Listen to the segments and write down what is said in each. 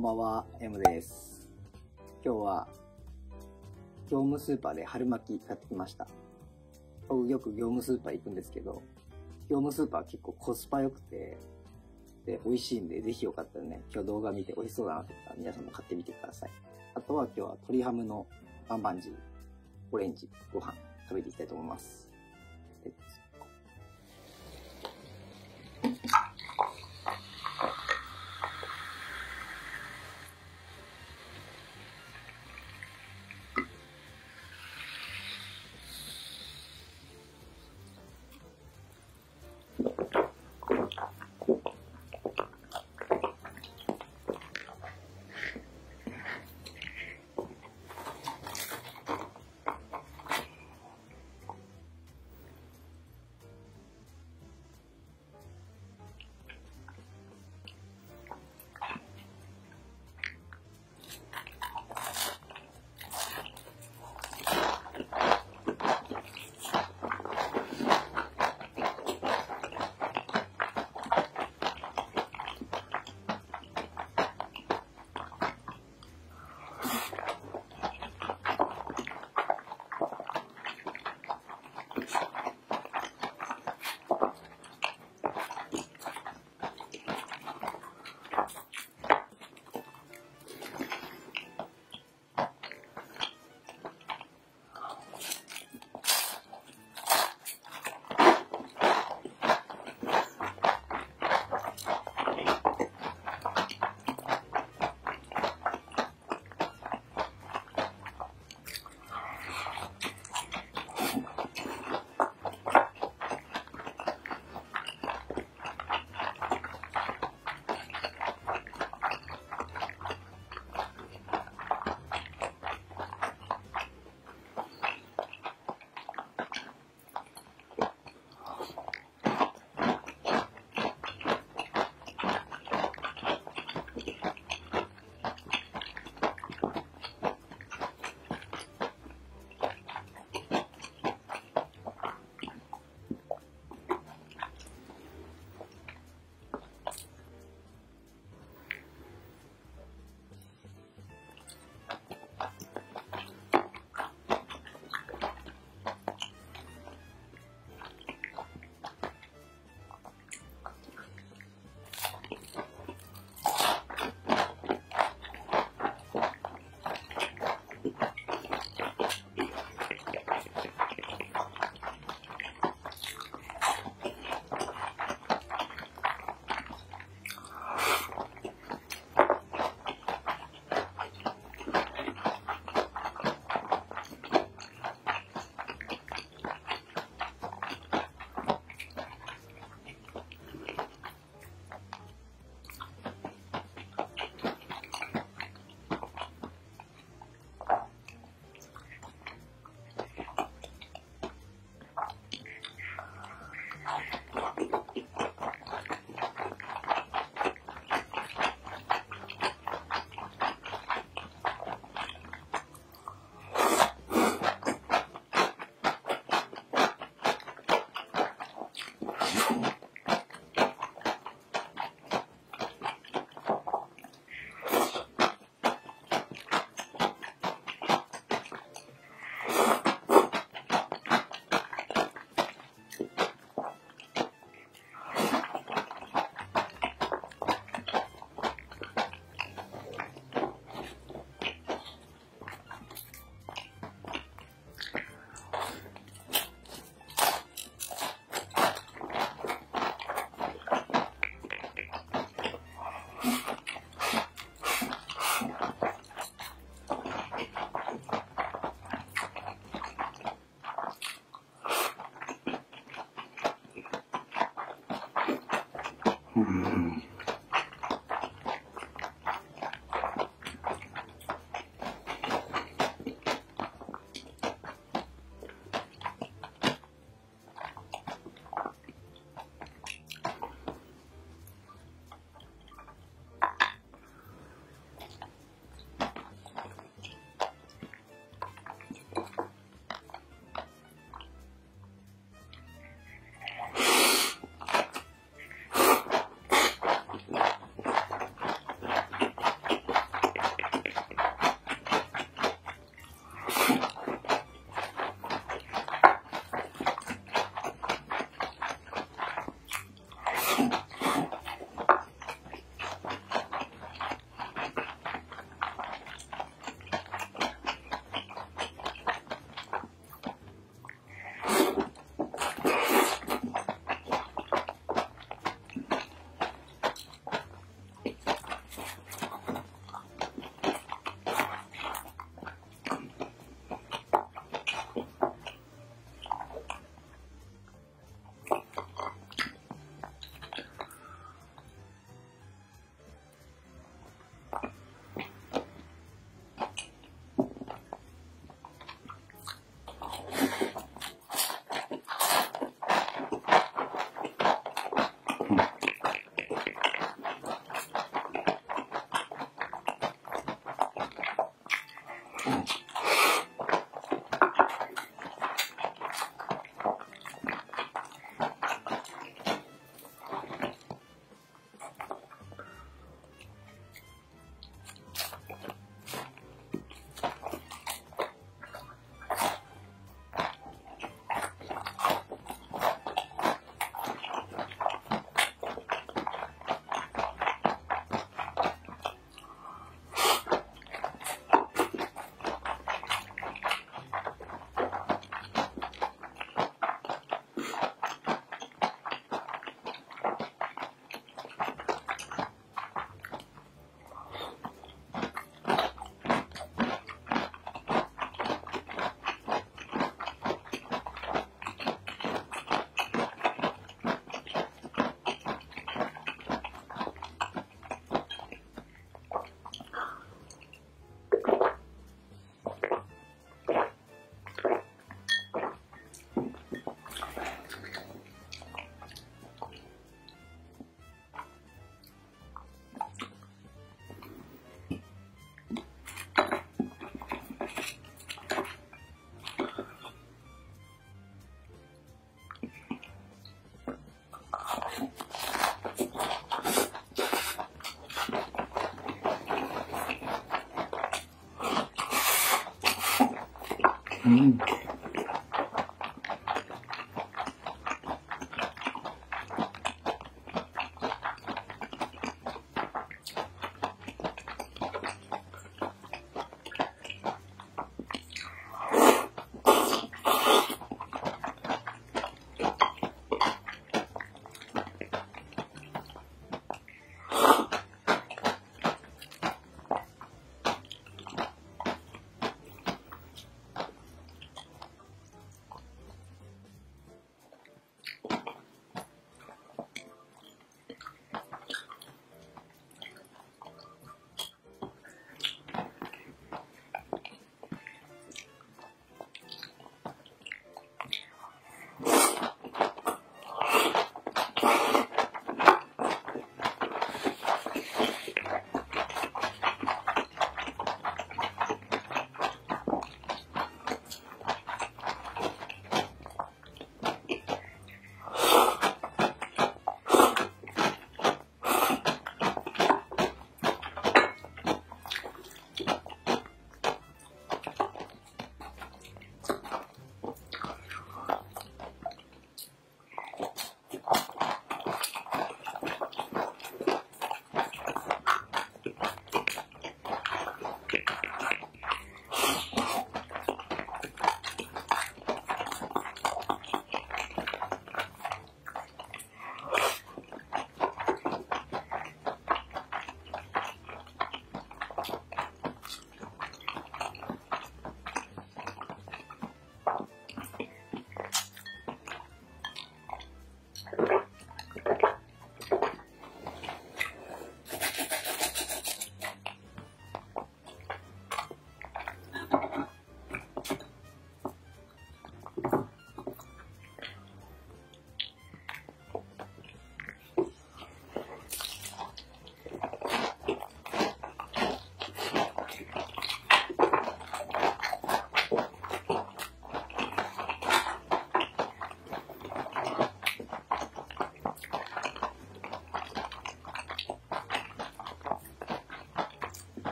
んばんは、M です。今日は業務スーパーで春巻き買ってきました。僕よく業務スーパー行くんですけど、業務スーパー結構コスパ良くて、で、美味しいんで、ぜひよかったらね、今日動画見て美味しそうだなって方は皆さんも買ってみてください。あとは今日は鶏ハムのバンバンジー、オレンジ、ご飯食べていきたいと思います。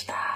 した。